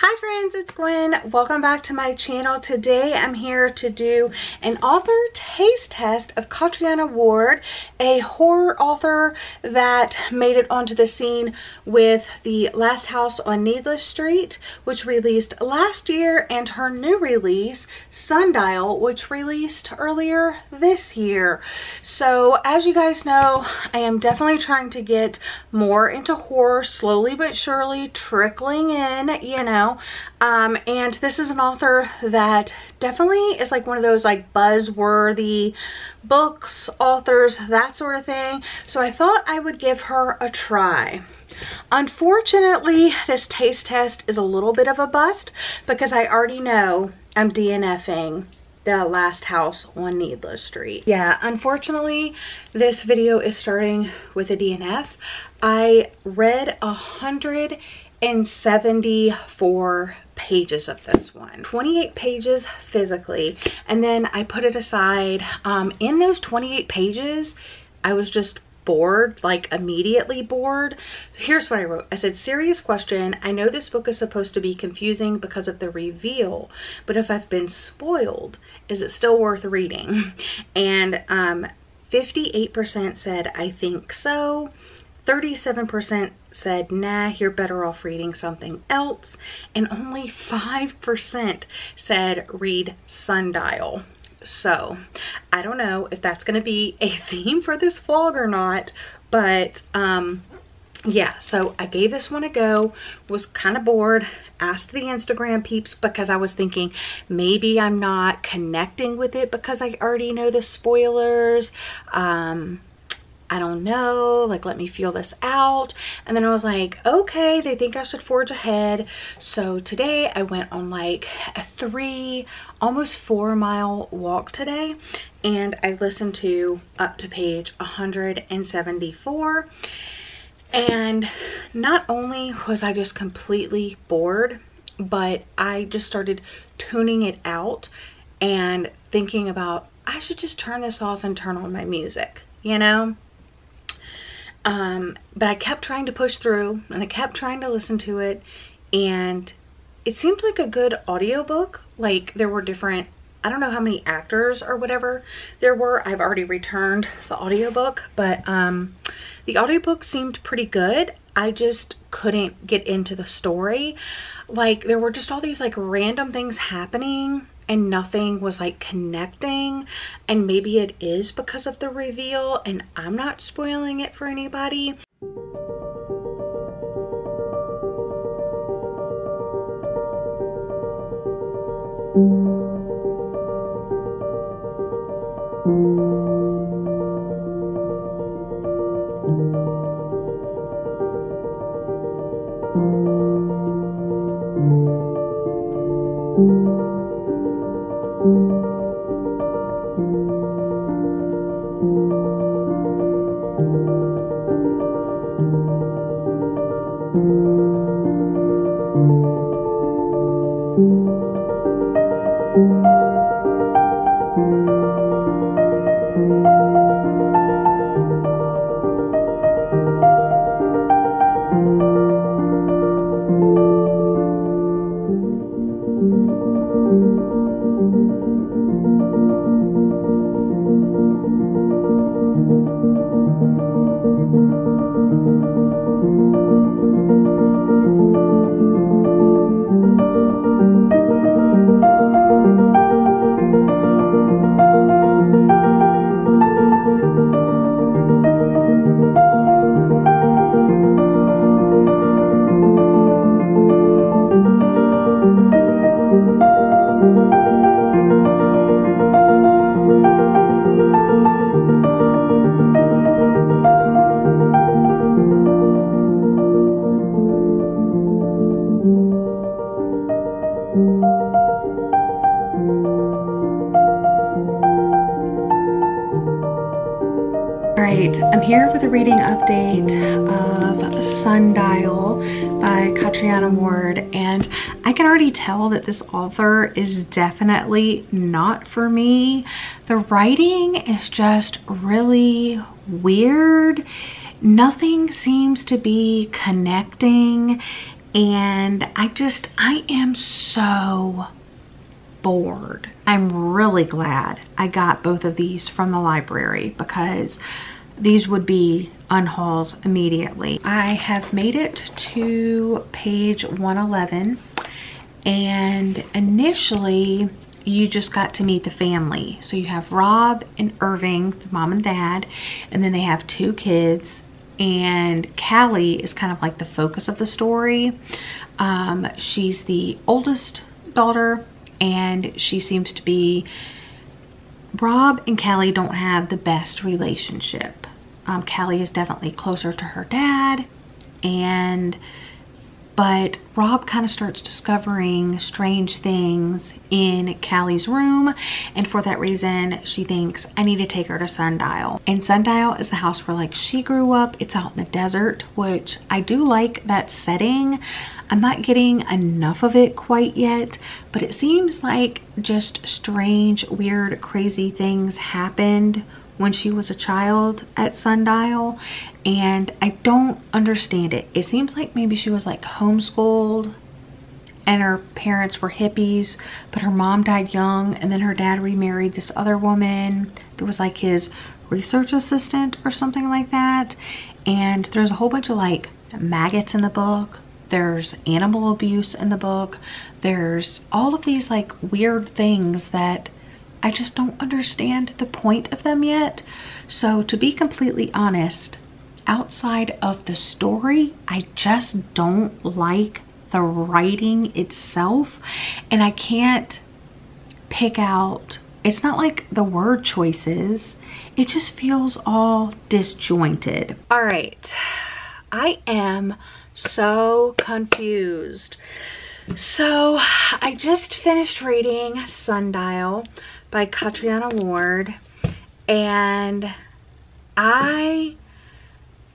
Hi friends, it's Gwen. Welcome back to my channel. Today I'm here to do an author taste test of Catriona Ward, a horror author that made it onto the scene with The Last House on Needless Street, which released last year, and her new release, Sundial, which released earlier this year. So as you guys know, I am definitely trying to get more into horror, slowly but surely, trickling in, you know. And this is an author that definitely is like one of those like buzzworthy books, authors, that sort of thing. So I thought I would give her a try. Unfortunately, this taste test is a little bit of a bust because I already know I'm DNFing The Last House on Needless Street. Yeah, unfortunately, this video is starting with a DNF. I read 174 pages of this one, 28 pages physically, and then I put it aside. In those 28 pages, I was just bored, like immediately bored. Here's what I wrote. I said, serious question. I know this book is supposed to be confusing because of the reveal, but if I've been spoiled, is it still worth reading? And 58% said, I think so. 37% said, nah, you're better off reading something else. And only 5% said, read Sundial. So I don't know if that's going to be a theme for this vlog or not, but yeah, so I gave this one a go, was kind of bored, asked the Instagram peeps because I was thinking maybe I'm not connecting with it because I already know the spoilers. I don't know, like, let me feel this out. And then I was like, okay, they think I should forge ahead. So today I went on like a 3, almost 4 mile walk today. And I listened to up to page 174. And not only was I just completely bored, but I just started tuning it out and thinking about, I should just turn this off and turn on my music, you know? But I kept trying to push through and I kept trying to listen to it, and it seemed like a good audiobook. Like, there were different, I don't know how many actors or whatever there were. I've already returned the audiobook, but the audiobook seemed pretty good. I just couldn't get into the story. Like, there were just all these like random things happening and nothing was like connecting, and maybe it is because of the reveal and I'm not spoiling it for anybody. I'm here with a reading update of Sundial by Catriona Ward, and I can already tell that this author is definitely not for me. The writing is just really weird. Nothing seems to be connecting, And I am so bored. I'm really glad I got both of these from the library because these would be unhauls immediately. I have made it to page 111, and initially you just got to meet the family. So you have Rob and Irving, the mom and dad, and then they have two kids, and Callie is kind of like the focus of the story. She's the oldest daughter, and she seems to be, Rob and Callie don't have the best relationship. Callie is definitely closer to her dad, but Rob kind of starts discovering strange things in Callie's room, and for that reason she thinks, I need to take her to Sundial. And Sundial is the house where like she grew up. It's out in the desert, which I do like that setting. I'm not getting enough of it quite yet, but it seems like just strange, weird, crazy things happened when she was a child at Sundial, and I don't understand it. It seems like maybe she was like homeschooled and her parents were hippies, but her mom died young, and then her dad remarried this other woman that was like his research assistant or something like that. And there's a whole bunch of like maggots in the book. There's animal abuse in the book. There's all of these like weird things that I just don't understand the point of them yet. So to be completely honest, outside of the story, I just don't like the writing itself. And I can't pick out, it's not like the word choices, it just feels all disjointed. All right, I am so confused. So I just finished reading Sundial by Catriona Ward, and I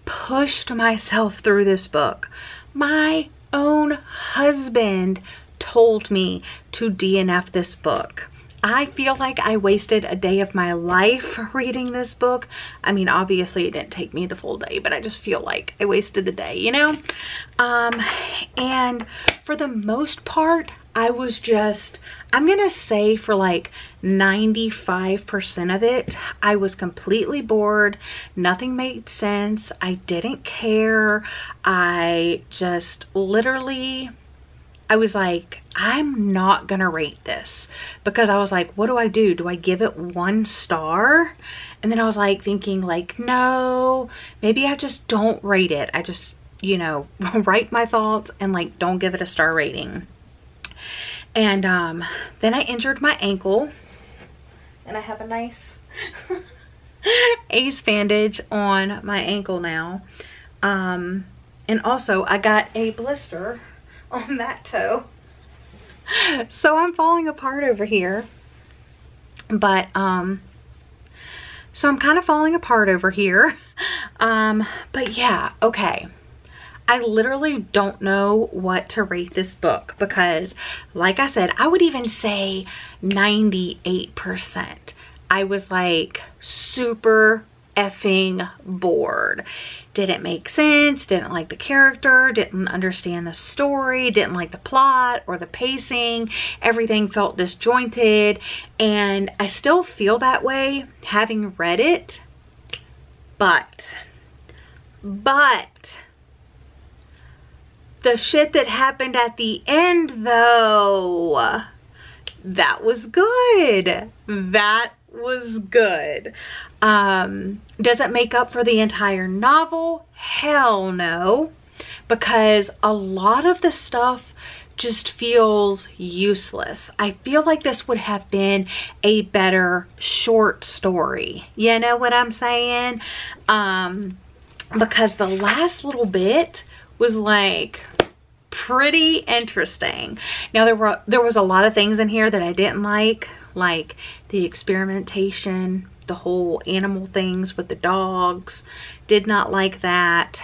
pushed myself through this book. My own husband told me to DNF this book. I feel like I wasted a day of my life reading this book. I mean, obviously it didn't take me the full day, but I just feel like I wasted the day, you know? And for the most part, I was just, I'm gonna say for like 95% of it, I was completely bored. Nothing made sense. I didn't care. I just literally, I was like, I'm not gonna rate this, because I was like, what do I do? Do I give it 1 star? And then I was like thinking like, no, maybe I just don't rate it. I just, you know, write my thoughts and like, don't give it a star rating. And then I injured my ankle, and I have a nice ace bandage on my ankle now. And also I got a blister on that toe. So I'm falling apart over here, but so I'm kind of falling apart over here. But yeah, okay, I literally don't know what to rate this book, because like I said, I would even say 98%. I was like super effing bored. Didn't make sense, didn't like the character, didn't understand the story, didn't like the plot or the pacing. Everything felt disjointed, and I still feel that way having read it, but the shit that happened at the end though, that was good. That was good. Does it make up for the entire novel? Hell no, because a lot of the stuff just feels useless. I feel like this would have been a better short story. You know what I'm saying? Because the last little bit was like pretty interesting. Now there was a lot of things in here that I didn't like the experimentation, the whole animal things with the dogs, did not like that.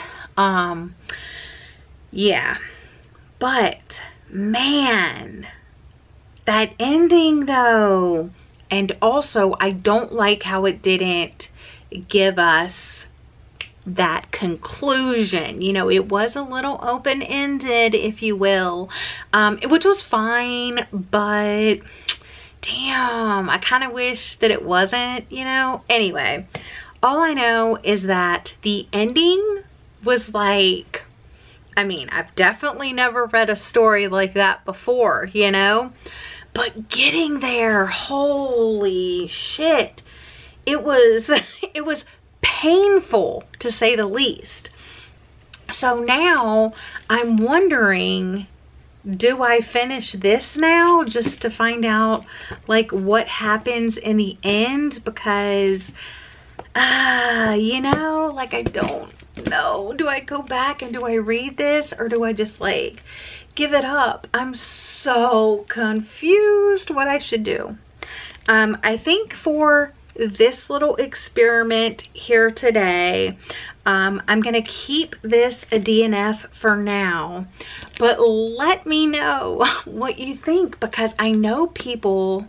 Yeah, but man, that ending though. And also I don't like how it didn't give us that conclusion. You know, it was a little open-ended, if you will, which was fine, but damn, I kind of wish that it wasn't, you know? Anyway, all I know is that the ending was like, I mean, I've definitely never read a story like that before, you know? But getting there, holy shit. It was painful, to say the least. So now I'm wondering, do I finish this now just to find out like what happens in the end? Because, you know, like, I don't know. Do I go back and do I read this, or do I just like give it up? I'm so confused what I should do. I think for this little experiment here today, I'm gonna keep this a DNF for now, but let me know what you think, because I know people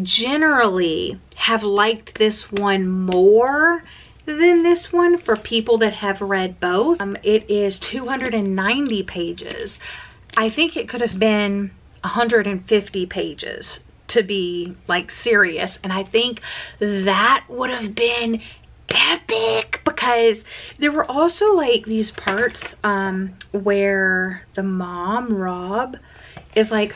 generally have liked this one more than this one for people that have read both. It is 290 pages. I think it could have been 150 pages to be like serious, and I think that would have been epic, because there were also like these parts where the mom, Rob, is like,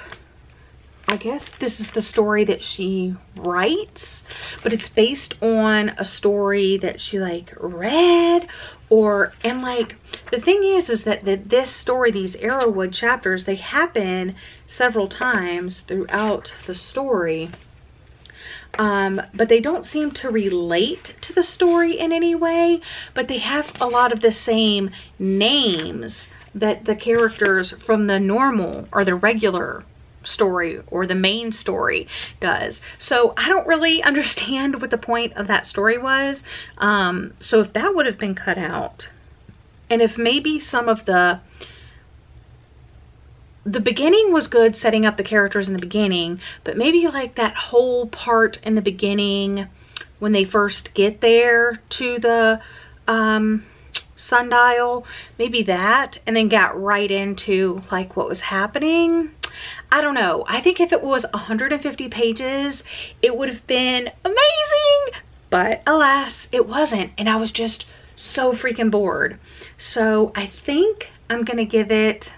I guess this is the story that she writes, but it's based on a story that she like read, or, and like the thing is that this story, these Arrowwood chapters, they happen several times throughout the story, but they don't seem to relate to the story in any way, but they have a lot of the same names that the characters from the normal or the regular story or the main story does. So I don't really understand what the point of that story was. So if that would have been cut out, and if maybe some of the beginning was good, setting up the characters in the beginning, but maybe like that whole part in the beginning when they first get there to the Sundial, maybe that, and then got right into like what was happening. I don't know. I think if it was 150 pages, it would have been amazing, but alas, it wasn't, and I was just so freaking bored. So I think I'm gonna give it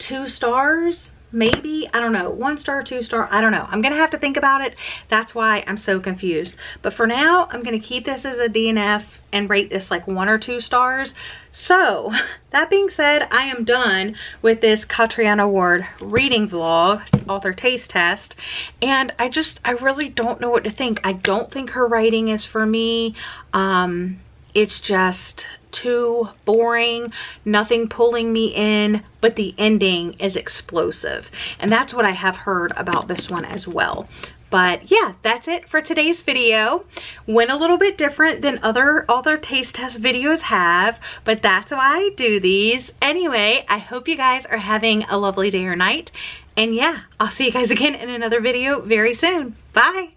2 stars, maybe, I don't know, 1 star, 2 star, I don't know. I'm gonna have to think about it. That's why I'm so confused. But for now, I'm gonna keep this as a DNF and rate this like 1 or 2 stars. So that being said, I am done with this Catriona Ward reading vlog, author taste test, and I really don't know what to think. I don't think her writing is for me. It's just too boring, nothing pulling me in, but the ending is explosive. And that's what I have heard about this one as well. But yeah, that's it for today's video. Went a little bit different than other taste test videos have, but that's why I do these. Anyway, I hope you guys are having a lovely day or night. And yeah, I'll see you guys again in another video very soon. Bye.